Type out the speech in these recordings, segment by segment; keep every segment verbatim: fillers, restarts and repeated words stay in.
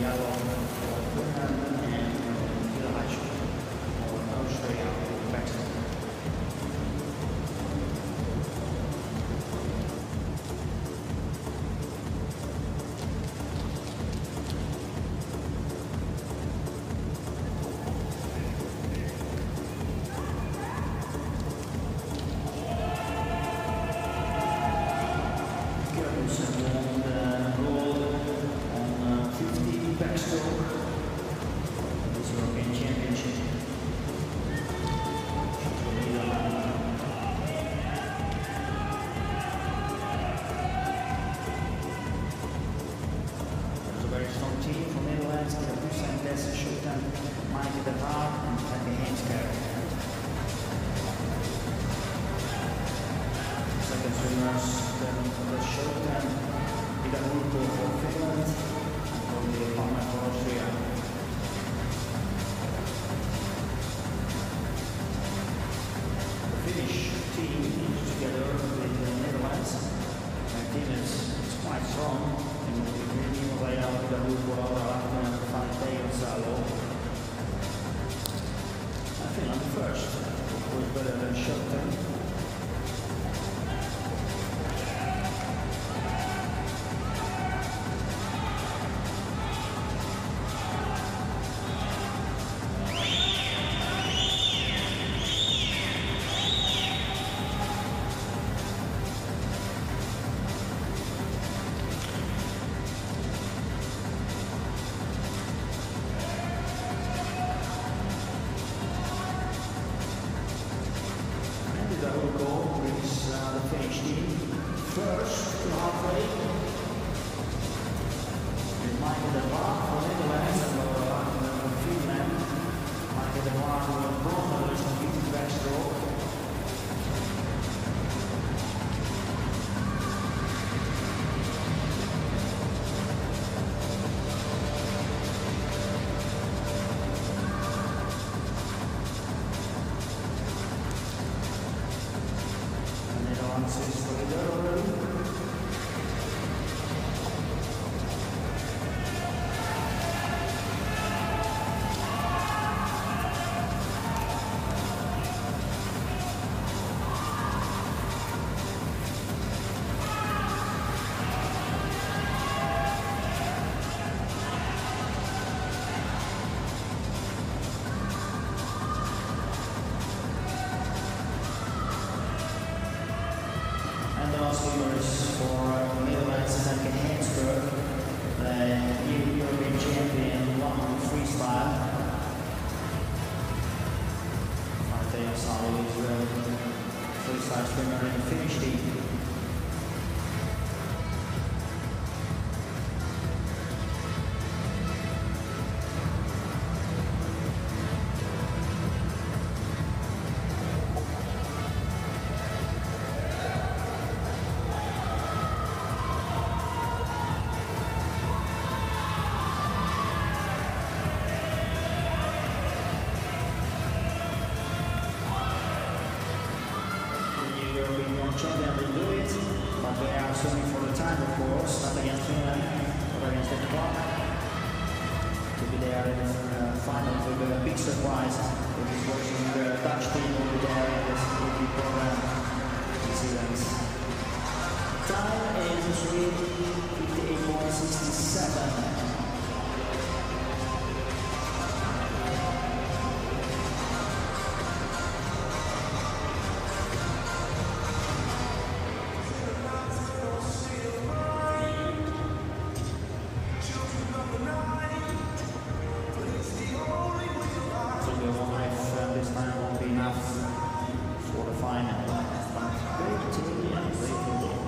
Final, but wait till the end, wait till the end.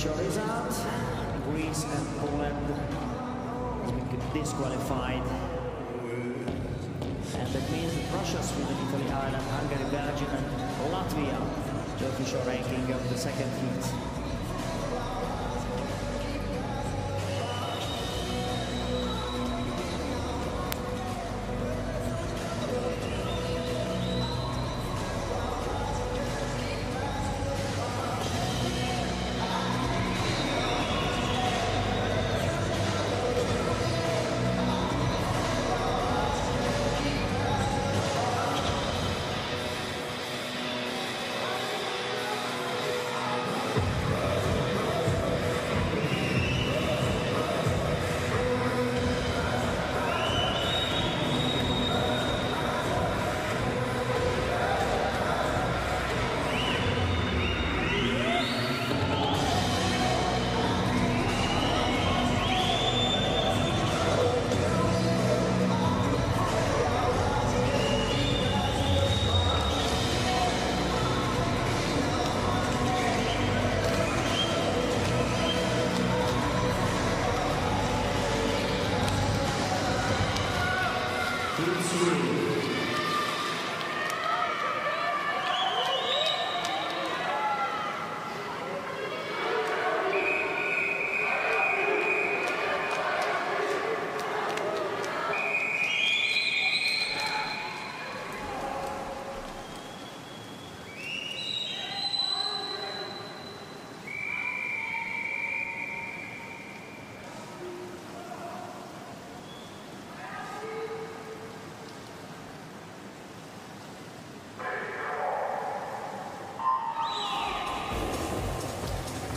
Croatia is out. Greece and Poland has been disqualified. And that means that Russia, Sweden, Italy, Ireland, Hungary, Belgium and Latvia, the official ranking of the second heat.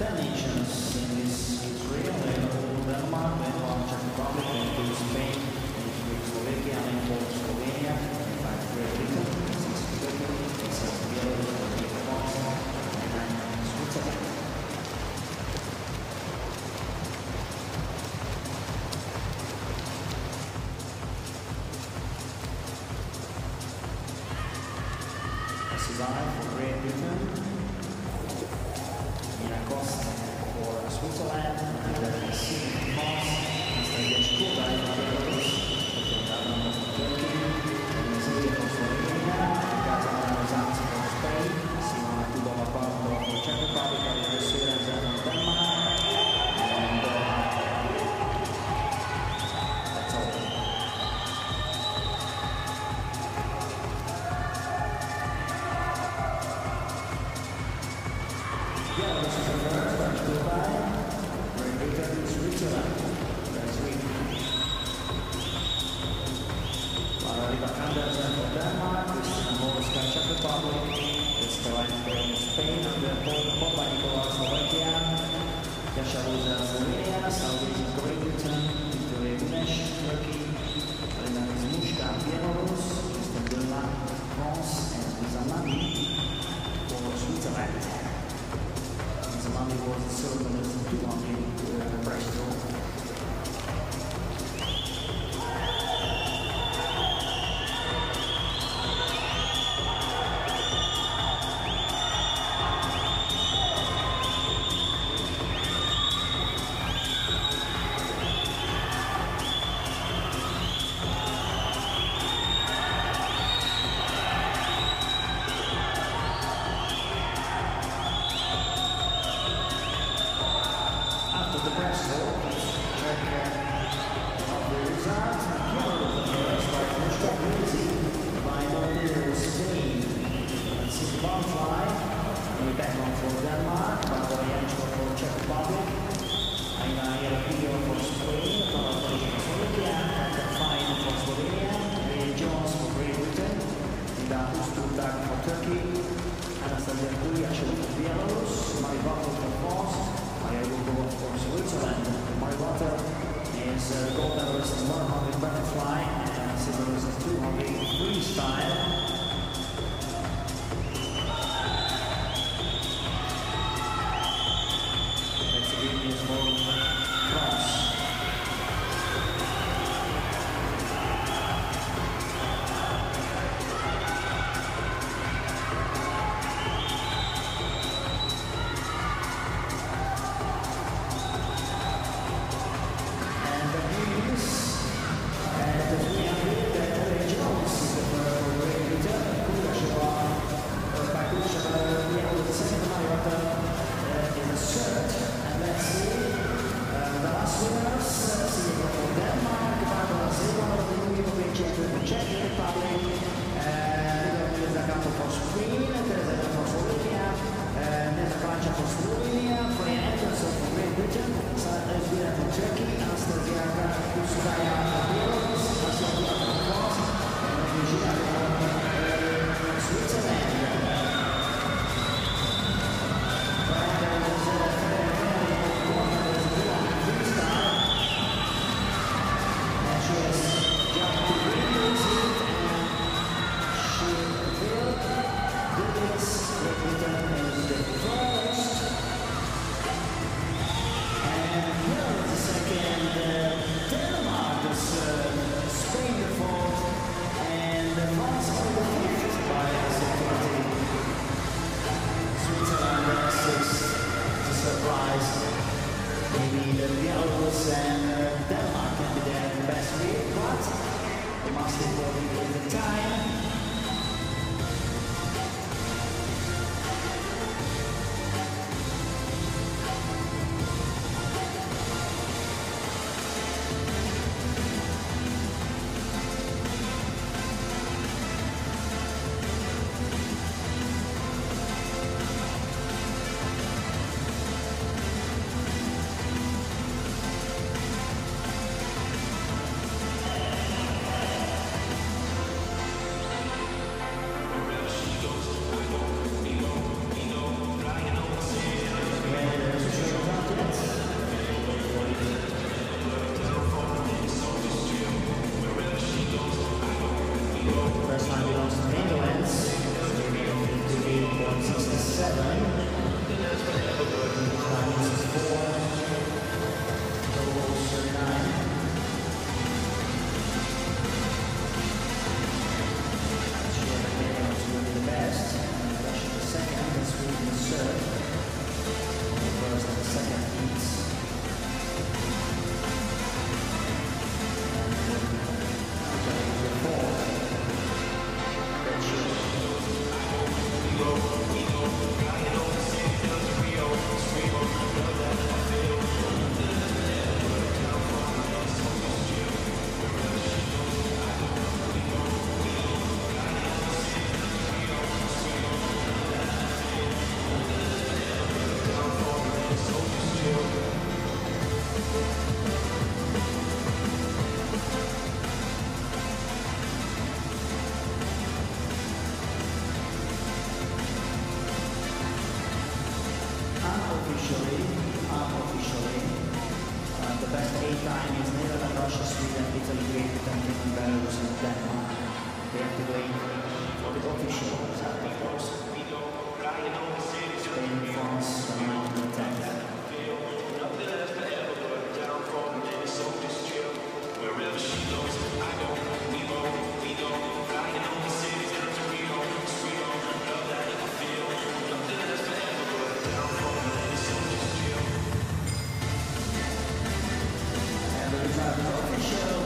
ten nations in this Israel, Denmark, Denmark, Czech Republic, England, Spain, Slovakia, Poland, Slovenia, five Great Britain, six Italy, six Belarus, eight France, and nine Switzerland. This is I for Great Britain. Cost for Switzerland, and then the city boss, Mister Yeshkuta in Belarus, the government of Turkey, the city of Slovenia, the Catalan results from Spain, Simona Kubova Pavlova from Czech Republic, and Sweden and Denmark, and that's all. Yeah, this is Sharuza, Slovenia, Saudi, Great Britain, Victoria Gunesh, Turkey, Elena Kizmushka, Belarus, Mister Dilla, France, and Zamani for Switzerland. Zamani was the silver medalist in two hundred breaststroke. Wales and uh, Denmark ended up in the best field, but the most important is the time. First time belongs to the Netherlands, to be one sixty-seven, nine sixty-four, double nine. Unofficially, unofficially, uh, the best eight time is Netherlands, Russia, Sweden, Italy, Great Britain, Belarus, and Denmark. They have to wait for the official result, of course. Spain, France, United Kingdom. Official